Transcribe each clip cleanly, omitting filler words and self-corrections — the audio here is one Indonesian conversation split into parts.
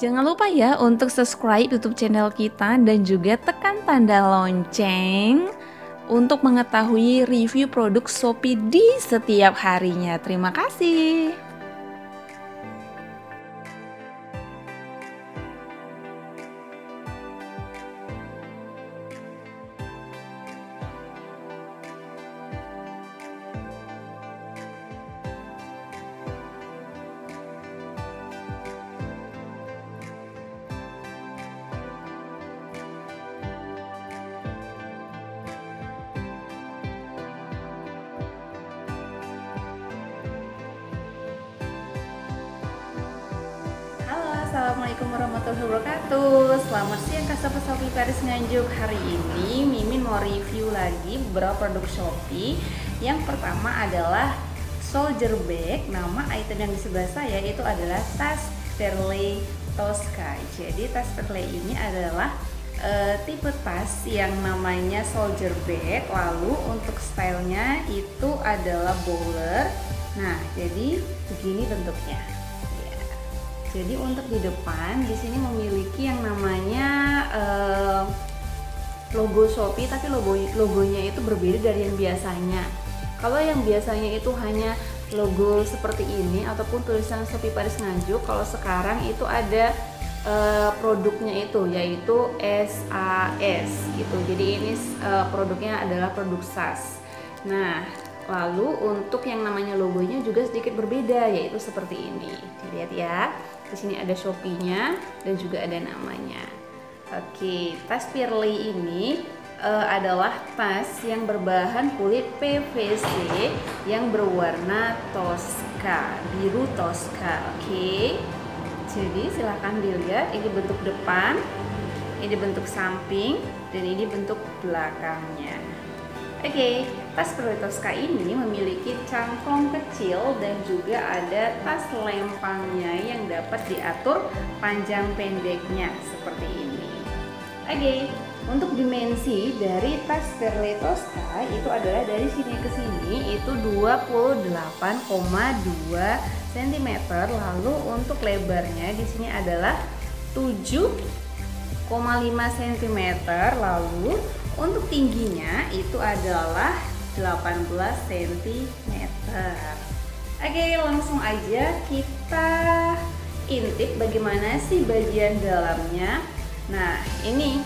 Jangan lupa ya untuk subscribe YouTube channel kita dan juga tekan tanda lonceng untuk mengetahui review produk Shopee di setiap harinya. Terima kasih. Assalamualaikum warahmatullahi wabarakatuh. Selamat siang customer Sophie Paris Nganjuk. Hari ini Mimin mau review lagi beberapa produk Shopee. Yang pertama adalah Soldier Bag. Nama item yang di sebelah saya itu adalah tas Pearle TOSCA. Jadi tas Pearle ini adalah tipe tas yang namanya Soldier Bag. Lalu untuk stylenya itu adalah bowler. Nah, jadi begini bentuknya. Jadi untuk di depan di sini memiliki yang namanya logo Shopee, tapi logonya itu berbeda dari yang biasanya. Kalau yang biasanya itu hanya logo seperti ini ataupun tulisan Sophie Paris Nganjuk, kalau sekarang itu ada produknya itu, yaitu SAS gitu. Jadi ini produknya adalah produk SAS. Nah, lalu untuk yang namanya logonya juga sedikit berbeda, yaitu seperti ini. Dilihat ya. Di sini ada Shopee-nya dan juga ada namanya. Oke, tas Pearle ini adalah tas yang berbahan kulit PVC yang berwarna TOSCA, biru TOSCA. Oke. Jadi silahkan dilihat, ini bentuk depan, ini bentuk samping, dan ini bentuk belakangnya. Oke, tas Pearle TOSCA ini memiliki cangkong kecil dan juga ada tas lempangnya yang dapat diatur panjang pendeknya seperti ini. Oke, untuk dimensi dari tas Pearle TOSCA itu adalah dari sini ke sini itu 28,2 cm. Lalu untuk lebarnya di sini adalah 7,5 cm. Lalu untuk tingginya itu adalah 18 cm. Oke, langsung aja kita intip bagaimana sih bagian dalamnya. Nah, ini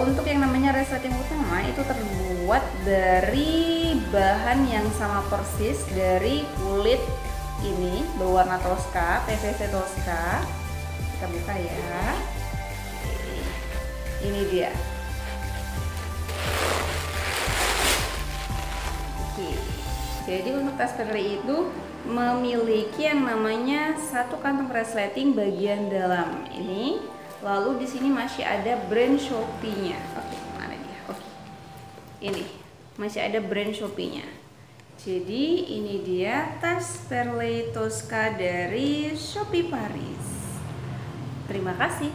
untuk yang namanya resleting utama itu terbuat dari bahan yang sama persis dari kulit ini berwarna TOSCA, PVC TOSCA. Kita buka ya. Ini dia. Jadi untuk tas Pearle itu memiliki yang namanya satu kantong resleting bagian dalam ini. Lalu di sini masih ada brand Shopee-nya. Oke, mana dia? Oke. Ini masih ada brand Shopee-nya. Jadi ini dia tas Pearle TOSCA dari Sophie Paris. Terima kasih.